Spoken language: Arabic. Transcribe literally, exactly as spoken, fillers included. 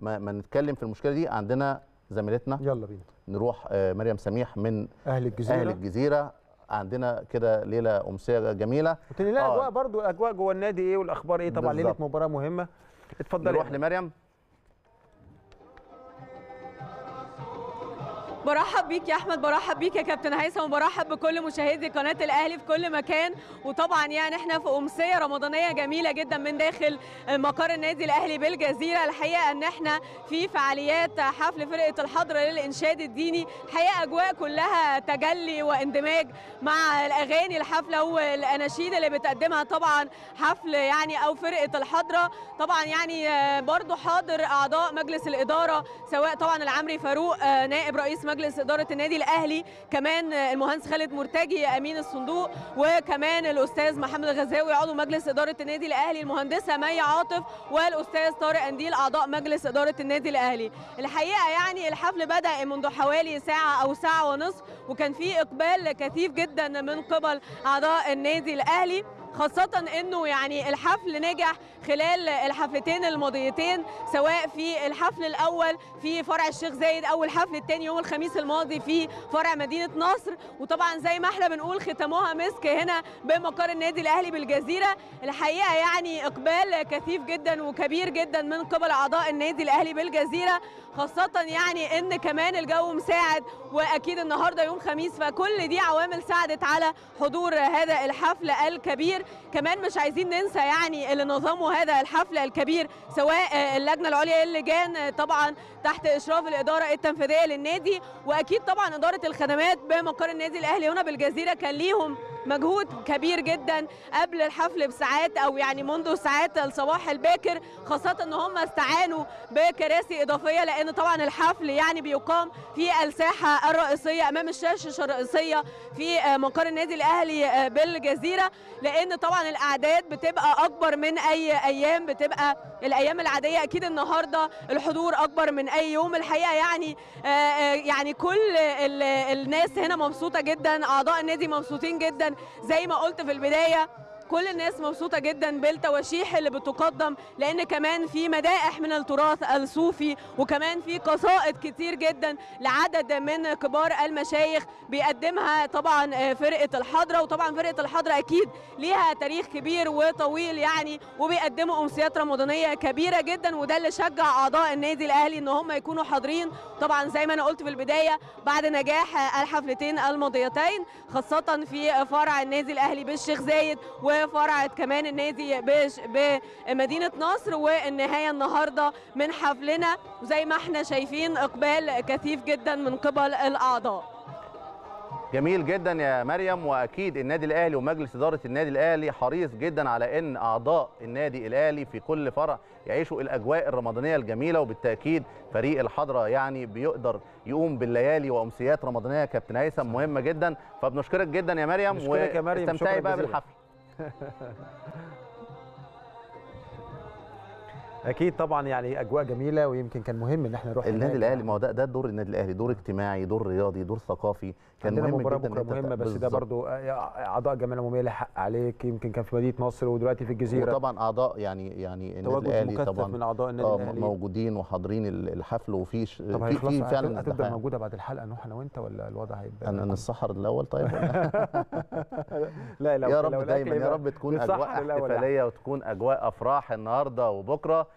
ما, ما نتكلم في المشكله دي. عندنا زميلتنا، يلا بينا نروح مريم سميح من اهل الجزيره. اهل الجزيره عندنا كده ليله امسيه جميله، قلت لي لا آه. اجواء برضو، اجواء جوه النادي ايه والاخبار ايه. طبعا ليله مباراه مهمه. اتفضلي نروح لمريم. برحب بيك يا احمد، برحب بيك يا كابتن هيثم، وبرحب بكل مشاهدي قناه الاهلي في كل مكان. وطبعا يعني احنا في امسيه رمضانيه جميله جدا من داخل مقر النادي الاهلي بالجزيره. الحقيقه ان احنا في فعاليات حفل فرقه الحضره للانشاد الديني، الحقيقه اجواء كلها تجلي واندماج مع الاغاني الحفله والاناشيد اللي بتقدمها طبعا حفل يعني او فرقه الحضره. طبعا يعني برضو حاضر اعضاء مجلس الاداره، سواء طبعا العمري فاروق نائب رئيس مجلس إدارة النادي الأهلي، كمان المهندس خالد مرتجي أمين الصندوق، وكمان الأستاذ محمد الغزاوي عضو مجلس إدارة النادي الأهلي، المهندسة مياء عاطف، والأستاذ طارق انديل أعضاء مجلس إدارة النادي الأهلي. الحقيقة يعني الحفل بدأ منذ حوالي ساعة أو ساعة ونصف، وكان فيه إقبال كثيف جدا من قبل أعضاء النادي الأهلي، خاصة انه يعني الحفل نجح خلال الحفلتين الماضيتين، سواء في الحفل الاول في فرع الشيخ زايد او الحفل الثاني يوم الخميس الماضي في فرع مدينة نصر. وطبعا زي ما احنا بنقول ختموها مسك هنا بمقر النادي الاهلي بالجزيرة. الحقيقة يعني اقبال كثيف جدا وكبير جدا من قبل اعضاء النادي الاهلي بالجزيرة، خاصة يعني ان كمان الجو مساعد، واكيد النهارده يوم خميس، فكل دي عوامل ساعدت على حضور هذا الحفل الكبير. كمان مش عايزين ننسى يعني اللي نظموا هذا الحفل الكبير، سواء اللجنه العليا للجان طبعا تحت اشراف الاداره التنفيذيه للنادي، واكيد طبعا اداره الخدمات بمقر النادي الاهلي هنا بالجزيره. كان ليهم مجهود كبير جدا قبل الحفل بساعات، او يعني منذ ساعات الصباح الباكر، خاصه ان هم استعانوا بكراسي اضافيه، لان طبعا الحفل يعني بيقام في الساحه الرئيسيه امام الشاشه الرئيسيه في مقر النادي الاهلي بالجزيره، لان طبعا الاعداد بتبقى اكبر من اي ايام، بتبقى الايام العاديه اكيد النهارده الحضور اكبر من اي يوم. الحقيقه يعني يعني كل الناس هنا مبسوطه جدا، اعضاء النادي مبسوطين جدا، زي ما قلت في البداية كل الناس مبسوطة جدا بالتواشيح اللي بتقدم، لأن كمان في مدائح من التراث الصوفي، وكمان في قصائد كتير جدا لعدد من كبار المشايخ بيقدمها طبعا فرقة الحضرة. وطبعا فرقة الحضرة أكيد ليها تاريخ كبير وطويل يعني، وبيقدموا أمسيات رمضانية كبيرة جدا، وده اللي شجع أعضاء النادي الأهلي إن هم يكونوا حاضرين. طبعا زي ما أنا قلت في البداية بعد نجاح الحفلتين الماضيتين، خاصة في فرع النادي الأهلي بالشيخ زايد و فرع كمان النادي بمدينة نصر، والنهاية النهاردة من حفلنا، وزي ما احنا شايفين إقبال كثيف جدا من قبل الأعضاء. جميل جدا يا مريم، وأكيد النادي الأهلي ومجلس إدارة النادي الأهلي حريص جدا على أن أعضاء النادي الأهلي في كل فرع يعيشوا الأجواء الرمضانية الجميلة، وبالتأكيد فريق الحضرة يعني بيقدر يقوم بالليالي وأمسيات رمضانية كابتن هيثم مهمة جدا. فبنشكرك جدا يا مريم، واستمتعي بقى بالحفل. اكيد طبعا يعني اجواء جميله، ويمكن كان مهم ان احنا نروح النادي الاهلي. ما هو ده ده دور النادي الاهلي، دور اجتماعي، دور رياضي، دور ثقافي. كان مهم مباراه بكره مهمه، بس ده برضو اعضاء جمعيه عموميه لها حق عليك، يمكن كان في مدينه نصر ودلوقتي في الجزيره، وطبعا اعضاء يعني يعني النادي الاهلي طبعا من اعضاء النادي الاهلي موجودين وحاضرين الحفل. وفي في في فعلا هتبقى موجوده بعد الحلقه نروح انا وانت، ولا الوضع هيبقى انا نسحر الاول طيب؟ لا لا يا رب دايما، يا رب تكون اجواء احتفاليه وتكون اجواء افراح النهارده وبكره.